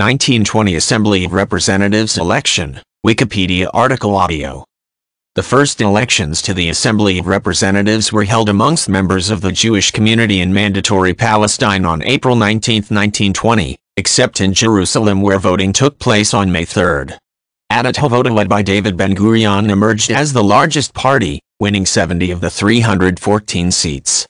1920 Assembly of Representatives election, Wikipedia article audio. The first elections to the Assembly of Representatives were held amongst members of the Jewish community in Mandatory Palestine on April 19, 1920, except in Jerusalem where voting took place on May 3. Achdut HaAvoda, led by David Ben-Gurion, emerged as the largest party, winning 70 of the 314 seats.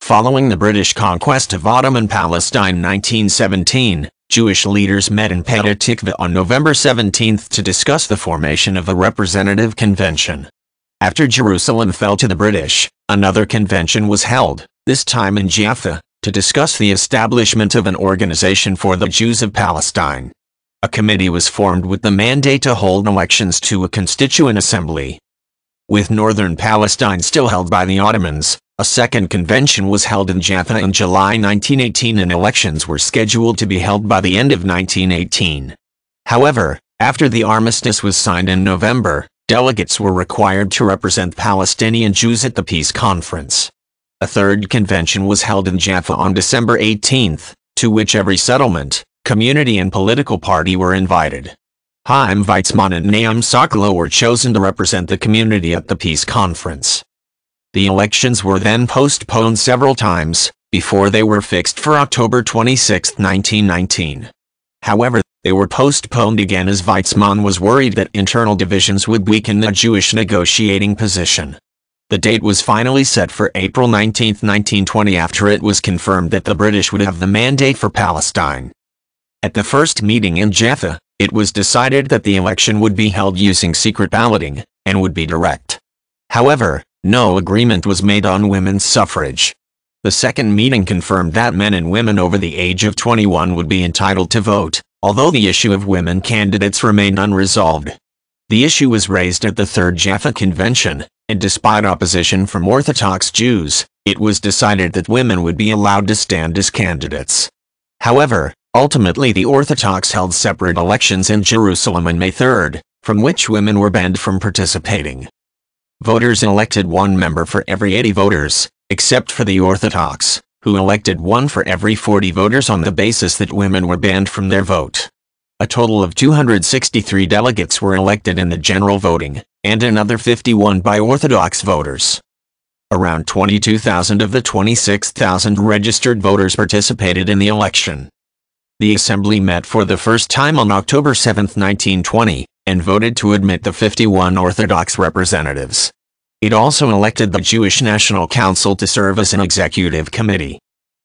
Following the British conquest of Ottoman Palestine 1917, Jewish leaders met in Petah Tikva on November 17 to discuss the formation of a representative convention. After Jerusalem fell to the British, another convention was held, this time in Jaffa, to discuss the establishment of an organization for the Jews of Palestine. A committee was formed with the mandate to hold elections to a constituent assembly. With northern Palestine still held by the Ottomans, a second convention was held in Jaffa in July 1918 and elections were scheduled to be held by the end of 1918. However, after the armistice was signed in November, delegates were required to represent Palestinian Jews at the peace conference. A third convention was held in Jaffa on December 18, to which every settlement, community and political party were invited. Chaim Weizmann and Nahum Sokolow were chosen to represent the community at the peace conference. The elections were then postponed several times, before they were fixed for October 26, 1919. However, they were postponed again as Weizmann was worried that internal divisions would weaken the Jewish negotiating position. The date was finally set for April 19, 1920, after it was confirmed that the British would have the mandate for Palestine. At the first meeting in Jaffa, it was decided that the election would be held using secret balloting, and would be direct. However, no agreement was made on women's suffrage. The second meeting confirmed that men and women over the age of 21 would be entitled to vote, although the issue of women candidates remained unresolved. The issue was raised at the Third Jaffa Convention, and despite opposition from Orthodox Jews, it was decided that women would be allowed to stand as candidates. However, ultimately the Orthodox held separate elections in Jerusalem on May 3, from which women were banned from participating. Voters elected one member for every 80 voters, except for the Orthodox, who elected one for every 40 voters on the basis that women were banned from their vote. A total of 263 delegates were elected in the general voting, and another 51 by Orthodox voters. Around 22,000 of the 26,000 registered voters participated in the election. The assembly met for the first time on October 7, 1920. And voted to admit the 51 Orthodox representatives. It also elected the Jewish National Council to serve as an executive committee.